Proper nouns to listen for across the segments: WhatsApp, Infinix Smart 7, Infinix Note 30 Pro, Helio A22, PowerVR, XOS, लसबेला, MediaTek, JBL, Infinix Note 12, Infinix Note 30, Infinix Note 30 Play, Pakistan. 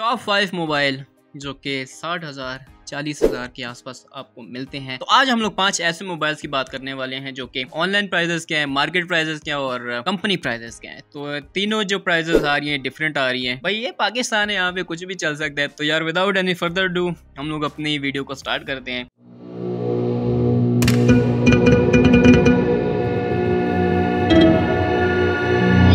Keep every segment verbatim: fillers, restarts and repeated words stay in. Top five mobile जो कि साठ हज़ार चालीस हज़ार के आसपास आपको मिलते हैं। तो आज हम लोग पांच ऐसे मोबाइल्स की बात करने वाले हैं जो कि ऑनलाइन प्राइजेस क्या है, मार्केट प्राइजेस क्या है और कंपनी प्राइजेस क्या है। तो तीनों जो प्राइजेस आ रही हैं डिफरेंट आ रही हैं। भाई ये पाकिस्तान है, यहाँ पे कुछ भी चल सकता है। तो यार विदाउट एनी फर्दर डू हम लोग अपनी वीडियो को स्टार्ट करते हैं।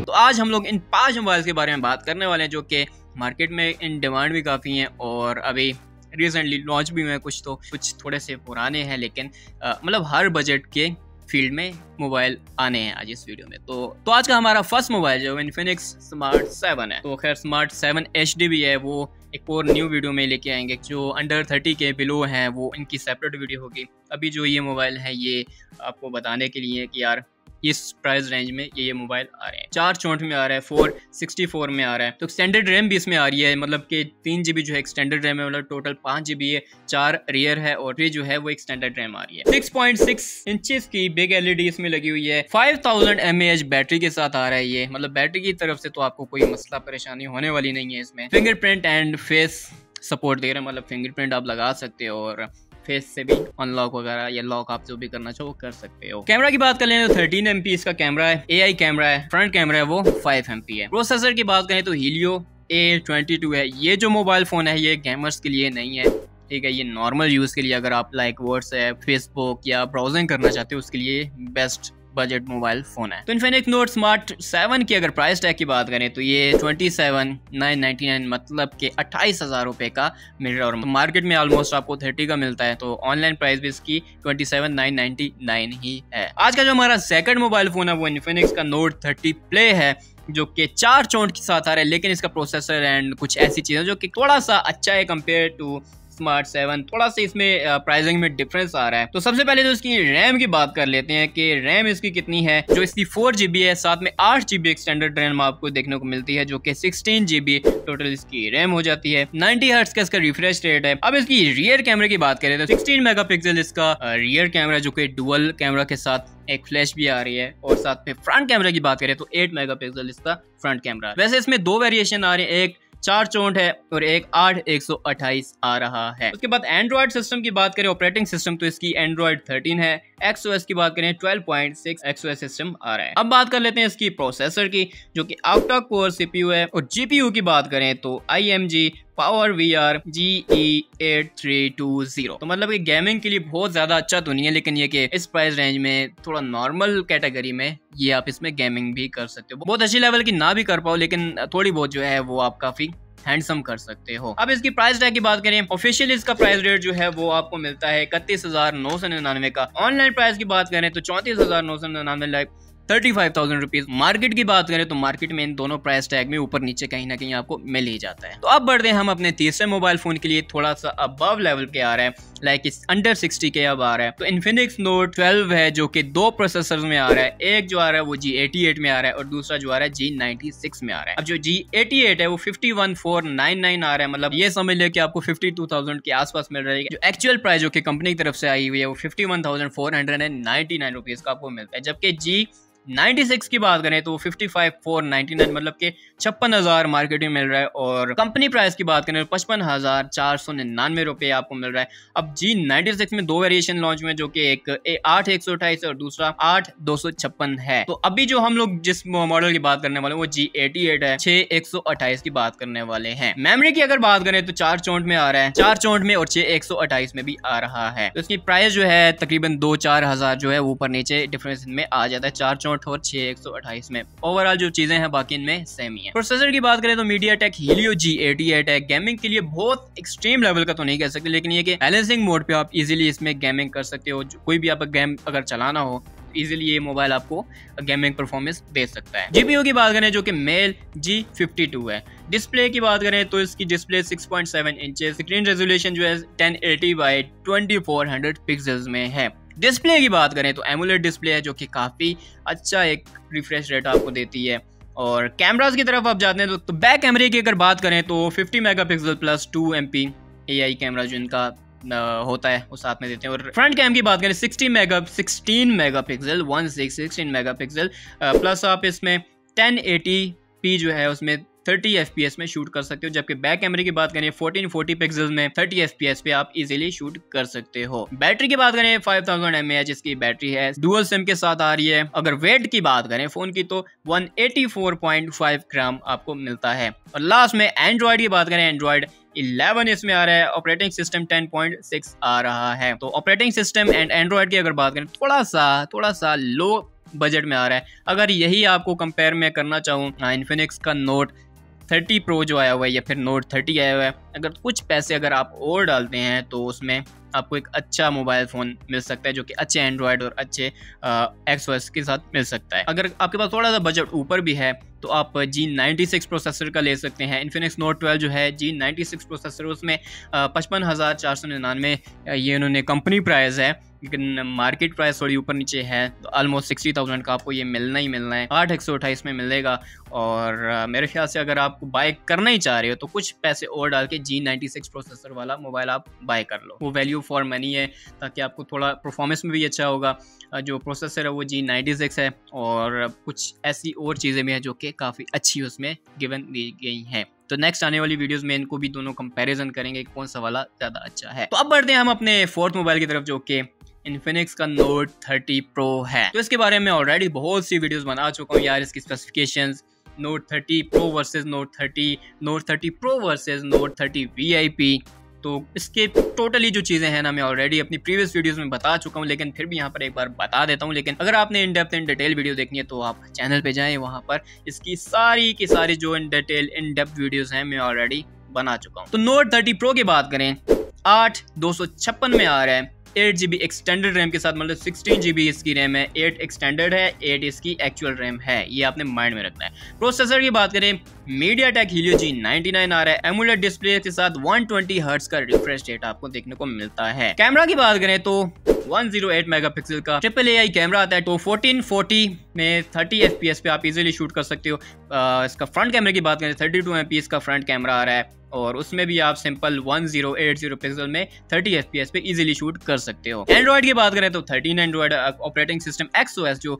तो आज हम लोग इन पाँच मोबाइल्स के बारे में बात करने वाले हैं जो कि मार्केट में इन डिमांड भी काफ़ी हैं और अभी रिसेंटली लॉन्च भी हुए कुछ, तो कुछ थोड़े से पुराने हैं, लेकिन मतलब हर बजट के फील्ड में मोबाइल आने हैं आज इस वीडियो में। तो तो आज का हमारा फर्स्ट मोबाइल जो इन्फिनिक्स स्मार्ट सेवन है, तो खैर स्मार्ट सेवन एच डी भी है, वो एक और न्यू वीडियो में लेके आएंगे। जो अंडर थर्टी के बिलो हैं वो इनकी सेपरेट वीडियो होगी। अभी जो ये मोबाइल है ये आपको बताने के लिए कि यार इस प्राइस रेंज में ये ये मोबाइल आ रहे हैं। चार चौंठ में आ रहा है, फोर सिक्सटी फोर में आ रहा है। तो एक्सटेंडेड रैम भी इसमें आ रही है, मतलब कि तीन जी बी जो है एक्सटेंडेड रैम है, मतलब टोटल पाँच जी बी है, चार रियर है और ये जो है वो एक्सटेंडेड रैम आ रही है। सिक्स पॉइंट सिक्स इंचेस की बिग एलईडी इसमें लगी हुई है। Five thousand M A H battery के साथ आ रहा है ये, मतलब बैटरी की तरफ से तो आपको कोई मसला परेशानी होने वाली नहीं है। इसमें फिंगरप्रिंट एंड फेस सपोर्ट दे रहे हैं, मतलब फिंगरप्रिंट आप लगा सकते हो और फेस से भी अनलॉक वगैरह या लॉक आप जो भी करना चाहो कर सकते हो। कैमरा की बात कर लें तो थर्टीन एमपी इसका कैमरा है, एआई कैमरा है, फ्रंट कैमरा है वो फाइव एमपी है। प्रोसेसर की बात करें तो हीलियो ए ट्वेंटी टू है। ये जो मोबाइल फोन है ये गेमर्स के लिए नहीं है, ठीक है, ये नॉर्मल यूज के लिए, अगर आप लाइक व्हाट्सएप, फेसबुक या ब्राउजिंग करना चाहते हो उसके लिए बेस्ट बजट मोबाइल फोन है। तो इन्फिनिक्स नोट स्मार्ट सेवन की अगर प्राइस टैग की बात करें तो ये सत्ताईस हज़ार नौ सौ निन्यानवे, मतलब के अट्ठाईस हजार रुपए का मिल रहा है और मार्केट में ऑलमोस्ट आपको तीस का मिलता है। तो ऑनलाइन प्राइस भी इसकी सत्ताईस हज़ार नौ सौ निन्यानवे ही है। आज का जो हमारा सेकंड मोबाइल फोन है वो इन्फिनिक्स का नोट थर्टी प्ले है जो कि चार चौंठ के साथ आ रहा है, लेकिन इसका प्रोसेसर एंड कुछ ऐसी चीजें जो कि थोड़ा सा अच्छा है कम्पेयर टू स्मार्ट सेवन, थोड़ा सा इसमें प्राइसिंग में डिफरेंस आ रहा है। तो सबसे पहले तो इसकी रैम की बात कर लेते हैं कि रैम इसकी कितनी है। जो इसकी फोर जीबी है, साथ में आठ जीबी एक्सटेंडेड रैम आपको देखने को मिलती है जो कि सिक्सटीन जीबी टोटल इसकी रैम हो जाती है। नाइनटी हर्ट्स का इसका रिफ्रेश रेट है। अब इसकी रियर कैमरे की बात करें तो सिक्सटीन मेगा पिक्सल इसका रियर कैमरा जो कि डुअल कैमरा के साथ एक फ्लैश भी आ रही है और साथ में फ्रंट कैमरा की बात करें तो एट मेगा पिक्सल इसका फ्रंट कैमरा। वैसे इसमें दो वेरिएशन आ रहे हैं, एक चार चौंठ है और एक आठ एक सौ अट्ठाईस आ रहा है। उसके बाद एंड्रॉइड सिस्टम की बात करें, ऑपरेटिंग सिस्टम, तो इसकी एंड्रॉइड थर्टीन है। एक्सओएस की बात करें twelve point six XOS system आ रहा है। अब बात कर लेते हैं इसकी प्रोसेसर की जो कि ऑक्टा कोर सीपीयू है और जीपीयू की बात करें तो IMG power VR G eight three two zero. तो मतलब ये गेमिंग के लिए बहुत ज्यादा अच्छा तो नहीं है, लेकिन ये कि इस प्राइस रेंज में थोड़ा नॉर्मल कैटेगरी में ये आप इसमें गेमिंग भी कर सकते हो। बहुत अच्छी लेवल की ना भी कर पाओ, लेकिन थोड़ी बहुत जो है वो आप काफी हैंडसम कर सकते हो। अब इसकी प्राइस टैग की बात करें, ऑफिशियल इसका प्राइस रेट जो है वो आपको मिलता है इकतीस हजार नौ सौ निन्यानवे का। ऑनलाइन प्राइस की बात करें तो चौंतीस हजार नौ सौ निन्यानवे like thirty five thousand rupees. Market की बात करें तो मार्केट में इन दोनों प्राइस टैग में ऊपर नीचे कहीं ना कहीं आपको मिल ही जाता है। तो अब बढ़ते हैं हम अपने तीसरे मोबाइल फोन के लिए, थोड़ा सा अबव लेवल के आ रहा है, लाइक इस अंडर सिक्सटी के अब आ रहा है। तो इन्फिनिक्स नोट ट्वेल्व है जो कि दो प्रोसेसर में आ रहा है, एक जो आ रहा है वो जी एटी एट में आ रहा है और दूसरा जो आ रहा है जी नाइंटी सिक्स में आ रहा है। अब जो जी एटी एट है वो fifty one four nine nine आ रहा है, मतलब ये समझ ले कि आपको फिफ्टी टू थाउजेंड के आसपास मिल रहा है। जो एक्चुअल प्राइस जो कि कंपनी की तरफ से आई हुई है वो fifty one thousand four hundred and ninety nine rupees का आपको मिलता है, जबकि जी नाइंटी सिक्स की बात करें तो fifty five four ninety nine, मतलब के छप्पन हजार मार्केट में मिल रहा है और कंपनी प्राइस की बात करें तो पचपन हजार चार सौ निन्यानवे रुपए आपको मिल रहा है। अब जी नाइंटी सिक्स में दो वेरिएशन लॉन्च हुए जो कि एक आठ एक सौ अट्ठाईस और दूसरा आठ दो सौ छप्पन है। तो अभी जो हम लोग जिस मॉडल की बात करने वाले वो जी एटी एट है, छह एक सौ अट्ठाईस की बात करने वाले हैं। मेमोरी की अगर बात करें तो चार चौंठ में आ रहा है, चार चौंठ में और छह एक सौ अट्ठाईस में भी आ रहा है। तो इसकी प्राइस जो है तकरीबन दो चार हजार जो है ऊपर नीचे डिफरेंस में आ जाता है, चार चौंठ और छह एक सौ अट्ठाईस में। ओवरऑल जो चीजें हैं बाकी इनमें सेम ही है। प्रोसेसर की बात करें तो MediaTek Helio G eighty eight है। गेमिंग के लिए बहुत एक्सट्रीम लेवल का तो नहीं कह सकते, लेकिन ये कि बैलेंसिंग मोड पे आप इजीली इसमें गेमिंग कर सकते हो। कोई भी आप गेम अगर चलाना हो इजीली ये मोबाइल आपको गेमिंग परफॉर्मेंस दे सकता है। जीपीयू की बात करें जो कि मेल जी फिफ्टी टू है। डिस्प्ले की बात करें तो इसकी display six point seven inches, screen resolution जो है ten eighty by twenty four hundred pixels में है। डिस्प्ले की बात करें तो एमुलेट डिस्प्ले है जो कि काफ़ी अच्छा एक रिफ्रेश रेट आपको देती है। और कैमरास की तरफ आप जाते हैं तो, तो बैक कैमरे की अगर बात करें तो fifty megapixel plus two MP AI camera जो इनका होता है वो साथ में देते हैं। और फ्रंट कैम की बात करें sixty mega sixteen mega pixel one six sixteen mega pixel plus आप इसमें टेन एटी पी जो है उसमें तीस एफ पी एस में शूट कर सकते हो, जबकि बैक कैमरे की बात करें फोर्टीन फोर्टी पिक्सल में थर्टी एफ पी एस पे आप इजीली शूट कर सकते हो। बैटरी की बात करें five thousand M A H इसकी बैटरी है, डुअल सिम के साथ आ रही है। अगर वेट की बात करें फोन की तो one eighty four point five gram आपको मिलता है। और लास्ट में एंड्रॉइड की बात करें एंड्रॉइड इलेवन इसमें आ रहा है, operating system ten point six आ रहा है। तो ऑपरेटिंग सिस्टम एंड एंड्रॉइड की अगर बात करें थोड़ा सा थोड़ा सा लो बजट में आ रहा है। अगर यही आपको कंपेयर में करना चाहूँ इन्फिनिक्स का नोट थर्टी प्रो जो आया हुआ है या फिर नोट थर्टी आया हुआ है, अगर कुछ पैसे अगर आप और डालते हैं तो उसमें आपको एक अच्छा मोबाइल फ़ोन मिल सकता है जो कि अच्छे एंड्रॉयड और अच्छे एक्सओएस के साथ मिल सकता है। अगर आपके पास थोड़ा सा बजट ऊपर भी है तो आप जी नाइन्टी सिक्स प्रोसेसर का ले सकते हैं। इन्फिनिक्स नोट ट्वेल्व जो है जी नाइन्टी सिक्स प्रोसेसर, उसमें पचपन हज़ार चार सौ निन्यानवे ये इन्होंने कंपनी प्राइस है, लेकिन मार्केट प्राइस थोड़ी ऊपर नीचे है तो ऑलमोस्ट सिक्सटी थाउजेंड का आपको ये मिलना ही मिलना है। आठ एक सौ अट्ठाईस में मिलेगा। और मेरे ख्याल से अगर आपको बाय करना ही चाह रहे हो तो कुछ पैसे और डाल के जी नाइन्टी सिक्स प्रोसेसर वाला मोबाइल आप बाय कर लो, वो वैल्यू फॉर मनी है, ताकि आपको थोड़ा परफॉर्मेंस में भी अच्छा होगा। जो प्रोसेसर है वो जी नाइन्टी सिक्स है और कुछ ऐसी और चीज़ें भी हैं जो कि काफ़ी अच्छी उसमें गिवन दी गई हैं। तो नेक्स्ट आने वाली वीडियोस में इनको भी दोनों कंपैरिजन करेंगे कि कौन सा वाला ज़्यादा अच्छा है। तो अब बढ़ते हैं हम अपने फोर्थ मोबाइल की तरफ जो कि इन्फिनिक्स का नोट थर्टी प्रो है। तो इसके बारे में ऑलरेडी बहुत सी वीडियोस बना चुका हूँ यार, इसकी specifications, Note thirty Pro versus Note thirty, Note thirty Pro versus Note thirty VIP आई पी, तो इसके टोटली जो चीज़ें हैं ना मैं ऑलरेडी अपनी प्रीवियस वीडियोस में बता चुका हूँ, लेकिन फिर भी यहाँ पर एक बार बता देता हूँ। लेकिन अगर आपने in depth in detail video देखनी है तो आप चैनल पे जाएं, वहाँ पर इसकी सारी की सारी जो in detail in depth videos हैं मैं ऑलरेडी बना चुका हूँ। तो नोट थर्टी प्रो की बात करें आठ दो सौ छप्पन में आ रहा है, eight G B extended RAM के साथ, मतलब सिक्सटीन जी बी इसकी रैम है, एट एक्सटेंडेड है, एट इसकी एक्चुअल रैम है, ये आपने माइंड में रखना है। प्रोसेसर की बात करें MediaTek Helio G ninety nine आ रहा है, एमुलेट डिस्प्ले के साथ वन ट्वेंटी हर्ट्ज का रिफ्रेश रेट आपको देखने को मिलता है। कैमरा की बात करें तो वन जीरो एट मेगापिक्सल का ट्रिपल ए आई कैमरा आता है, तो फोर्टीन फोर्टी में थर्टी एफ पी एस पे आप इजीली शूट कर सकते हो। आ, इसका फ्रंट कैमरे की बात करें थर्टी टू एम पी इसका फ्रंट कैमरा आ रहा है और उसमें भी आप simple one zero eight zero pixel में थर्टी एफ पी एस पे इजीली शूट कर सकते हो। एंड्रॉइड की बात करें तो thirteen Android, operating system XOS जो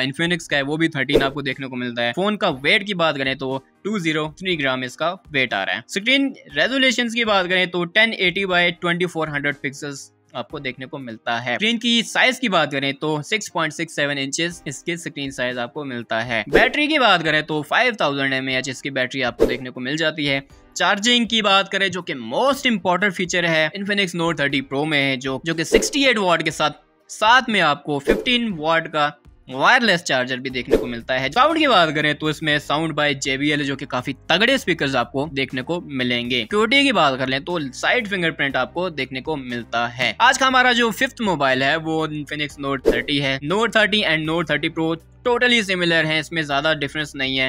इन्फिनिक्स का है वो भी थर्टीन आपको देखने को मिलता है। फोन का वेट की बात करें तो टू जीरो थ्री ग्राम इसका वेट आ रहा है। स्क्रीन रेजोल्यूशन की बात करें तो ten eighty by twenty four hundred pixels आपको देखने को मिलता है। स्क्रीन की साइज की बात करें तो six point six seven inches इसके स्क्रीन साइज आपको मिलता है। बैटरी की बात करें तो five thousand M A H इसकी बैटरी आपको देखने को मिल जाती है। चार्जिंग की बात करें जो कि मोस्ट इंपॉर्टेंट फीचर है इन्फिनिक्स नोट थर्टी प्रो में है, जो जो कि सिक्सटी एट वाट के साथ साथ में आपको फिफ्टीन वाट का वायरलेस चार्जर भी देखने को मिलता है। साउंड की बात करें तो इसमें sound by J B L जो कि काफी तगड़े स्पीकर्स आपको देखने को मिलेंगे। क्यूटी की बात कर लें तो साइड फिंगरप्रिंट आपको देखने को मिलता है। आज का हमारा जो फिफ्थ मोबाइल है वो इन्फिनिक्स नोट थर्टी है। Note thirty and Note thirty Pro totally similar है, इसमें ज्यादा डिफरेंस नहीं है।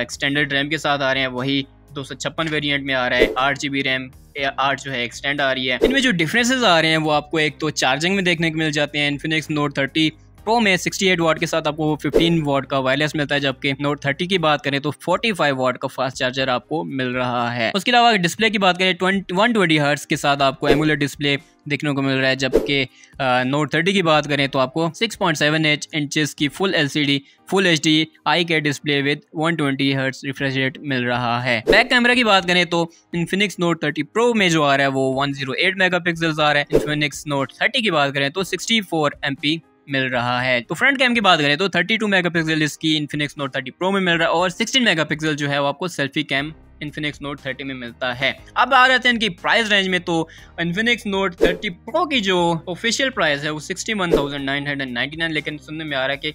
एक्सटेंडेड रैम के साथ आ रहे हैं, वही दो सौ छप्पन वेरियंट में आ रहा है। आठ जी बी रैम आठ जो है एक्सटेंड आ रही है। इनमें जो डिफरेंसेस आ रहे हैं वो आपको एक तो चार्जिंग में देखने को मिल जाते हैं। इन्फिनिक्स नोट थर्टी प्रो में सिक्सटी एट वाट के साथ आपको फिफ्टीन वाट का वायरलेस मिलता है, जबकि नोट थर्टी की बात करें तो फोर्टी फाइव वाट का फास्ट चार्जर आपको मिल रहा है। उसके अलावा डिस्प्ले की बात करें वन ट्वेंटी हर्ट्ज के साथ आपको एमुलेट डिस्प्ले देखने को मिल रहा है, जबकि नोट थर्टी की बात करें तो आपको six point seven eight inches की फुल एलसीडी फुल एचडी आई के display with one twenty hertz refresh rate मिल रहा है। बैक कैमरा की बात करें तो इन्फिनिक्स नोट थर्टी प्रो में जो आ रहा है वो वन जीरो एट मेगापिक्सल्स आ रहा है। इन्फिनिक्स नोट थर्टी की बात करें तो सिक्सटी फोर एम पी मिल रहा है। तो फ्रंट कैम की बात करें तो थर्टी टू मेगापिक्सल इसकी इन्फिनिक्स नोट थर्टी प्रो में मिल रहा है और सिक्सटीन मेगापिक्सल जो है वो आपको selfie cam Infinix Note thirty में मिलता है। अब आ जाते हैं इनकी प्राइस रेंज में। तो इन्फिनिक्स नोट थर्टी प्रो की जो ऑफिशियल प्राइस है वो sixty one thousand nine hundred ninety nine, लेकिन सुनने में आ रहा है कि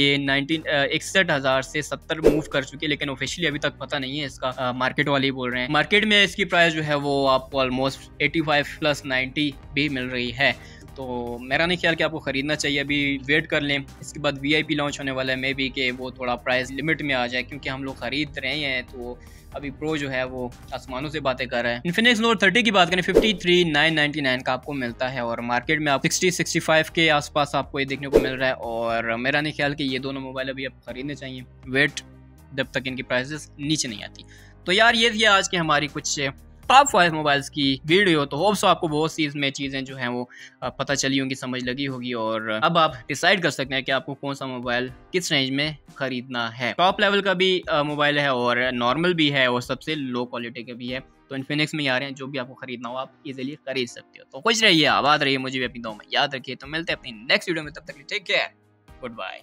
ये इकसठ हज़ार से सत्तर मूव कर चुकी है, लेकिन ऑफिशियली अभी तक पता नहीं है इसका। आ, मार्केट वाले ही बोल रहे हैं। मार्केट में इसकी प्राइस जो है वो आपको almost eighty five plus ninety भी मिल रही है। तो मेरा नहीं ख्याल कि आपको ख़रीदना चाहिए, अभी वेट कर लें। इसके बाद वी आई पी लॉन्च होने वाला है, मे बी कि वो थोड़ा प्राइस लिमिट में आ जाए, क्योंकि हम लोग ख़रीद रहे हैं तो अभी प्रो जो है वो आसमानों से बातें कर रहा है। इन्फिनिक्स नोट थर्टी की बात करें fifty three thousand nine hundred ninety nine का आपको मिलता है और मार्केट में आप सिक्सटी सिक्सटी फाइव के आसपास आपको ये देखने को मिल रहा है। और मेरा नहीं ख्याल कि ये दोनों मोबाइल अभी आप ख़रीदने चाहिए, वेट जब तक इनकी प्राइसेस नीचे नहीं आती। तो यार ये थी आज की हमारी कुछ टॉप फाइव मोबाइल्स की वीडियो। तो होप्स आपको बहुत सी इसमें चीजें जो हैं वो पता चली होंगी, समझ लगी होगी, और अब आप डिसाइड कर सकते हैं कि आपको कौन सा मोबाइल किस रेंज में खरीदना है। टॉप लेवल का भी मोबाइल है और नॉर्मल भी है और सबसे लो क्वालिटी का भी है। तो इन्फिनिक्स में आ रहे हैं, जो भी आपको खरीदना हो आप इजीली खरीद सकते हो। तो खुश रहिए, आबाद रहिए, मुझे भी अपनी दुआ में याद रखिए। तो मिलते हैं अपनी नेक्स्ट वीडियो में, तब तक टेक केयर, गुड बाय।